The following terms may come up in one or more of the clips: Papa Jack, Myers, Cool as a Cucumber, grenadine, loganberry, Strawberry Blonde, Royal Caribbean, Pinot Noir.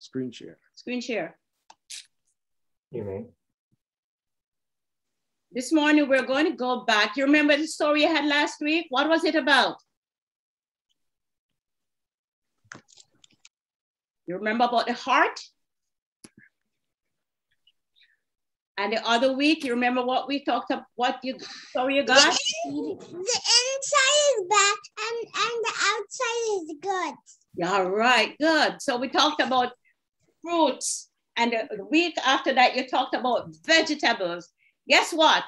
Screen share. Screen share. You may. This morning, we're going to go back. You remember the story I had last week? What was it about? You remember about the heart? And the other week, you remember what we talked about, what you story you got? The inside is bad and the outside is good. Yeah, right, good. So we talked about fruits, and the week after that, you talked about vegetables. Guess what?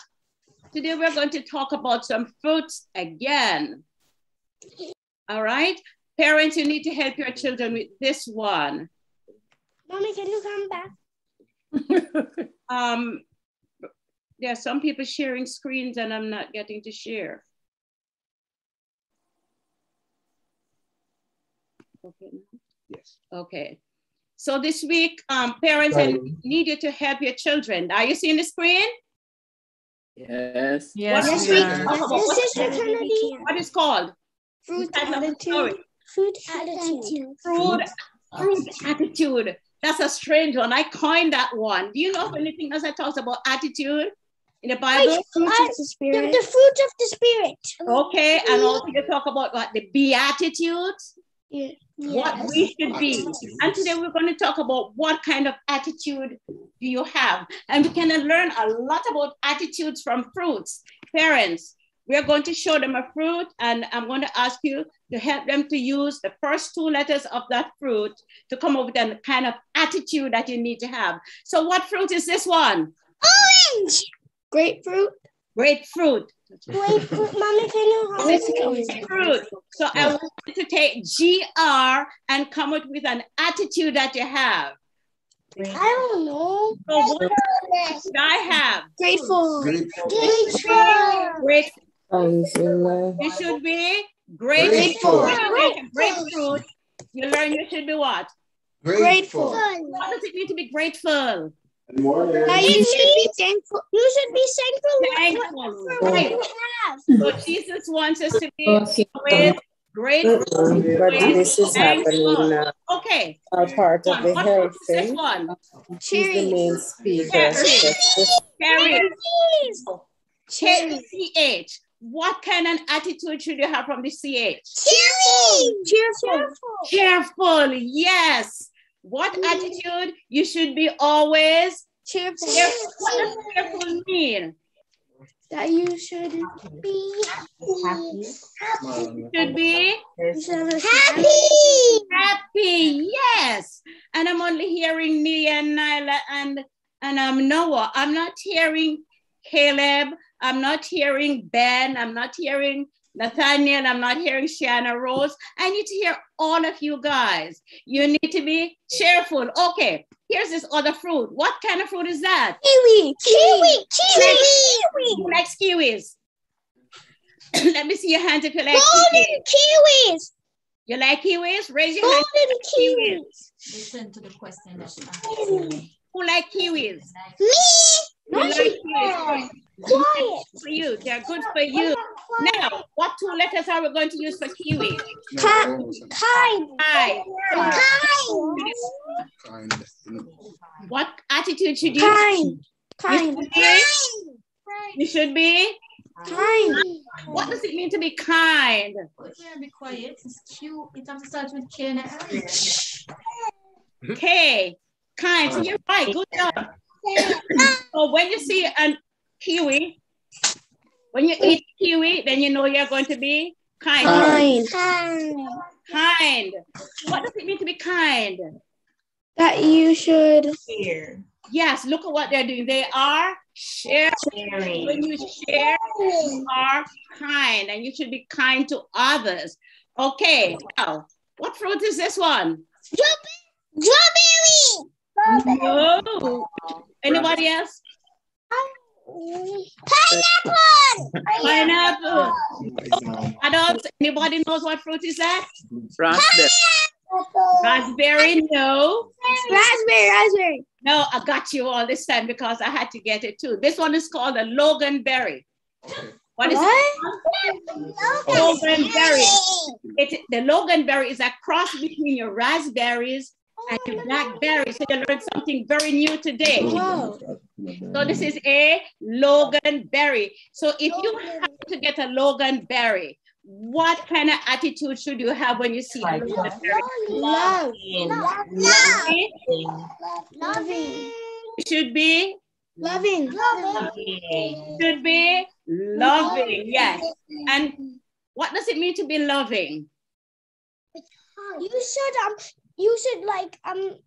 Today, we're going to talk about some fruits again. All right? Parents, you need to help your children with this one. Mommy, can you come back? There are some people sharing screens and I'm not getting to share. Okay. Yes. Okay. So this week, parents need you to help your children. Are you seeing the screen? Yes. Yes. What is it called? Fruit attitude. Fruit attitude. Fruit attitude. That's a strange one. I coined that one. Do you know of anything else that talks about attitude in the Bible? Wait, the fruit of the spirit. Okay, and also you talk about what, the beatitudes, yeah. What we should be. And today we're going to talk about what kind of attitude do you have. And we can learn a lot about attitudes from fruits. Parents, we're going to show them a fruit, and I'm going to ask you to help them to use the first two letters of that fruit to come up with the kind of attitude that you need to have. So what fruit is this one? Orange. Grapefruit. Grapefruit. Grapefruit. Mommy, can you help me? Grapefruit. So I want you to take GR and come up with an attitude that you have. I don't know. So what should I have? Grateful. Grateful. Grateful. You should be grateful. Grapefruit. You learn you should be what? Grateful. What does it mean to be grateful? You should be thankful. You should be thankful. Right. So Jesus wants us to be grateful. But this is happening now. Okay. Part of the health thing. She's the main speaker. K-E-C-H. What kind of attitude should you have from the CH? Cheerful. Cheerful. Cheerful. Yes. What attitude? You should be always cheerful. Cheerful. What does cheerful mean? That you should be happy. Should be happy. Happy. Yes. And I'm only hearing me and Nyla and Noah. I'm not hearing Caleb, I'm not hearing Ben, I'm not hearing Nathaniel, I'm not hearing Shanna Rose. I need to hear all of you guys. You need to be cheerful. Okay, here's this other fruit. What kind of fruit is that? Kiwi, kiwi, kiwi, kiwi. Who likes kiwis? Let me see your hands if you like golden kiwis. Kiwis. You like kiwis? Raise your hand. Golden kiwis. Listen to the question. Who like kiwis? Me. Quiet. For you, they're good for you. Now, what two letters are we going to use for kiwi? Kind. What attitude should you have? Kind. You should be kind. What does it mean to be kind? Be quiet. It's cute. It has to start with K. K. Kind. So you're right. Good job. So when you see a kiwi, when you eat kiwi, then you know you're going to be kind. Kind. What does it mean to be kind? That you should share. Yes, look at what they're doing. They are sharing. When you share, you are kind, and you should be kind to others. Okay, now, what fruit is this one? Strawberry. No. Anybody else? Pineapple. Pineapple. Oh, adults, anybody knows what fruit is that? Raspberry. Raspberry, no. Raspberry. No, I got you all this time because I had to get it too. This one is called a loganberry. Okay. What is it? Loganberry. The loganberry is a cross between your raspberries and the blackberry. So you learned something very new today. Wow. So this is a loganberry. So if you have to get a loganberry, what kind of attitude should you have when you see a loganberry? Loving. Should be loving. Should be loving. Yes. And what does it mean to be loving? You should like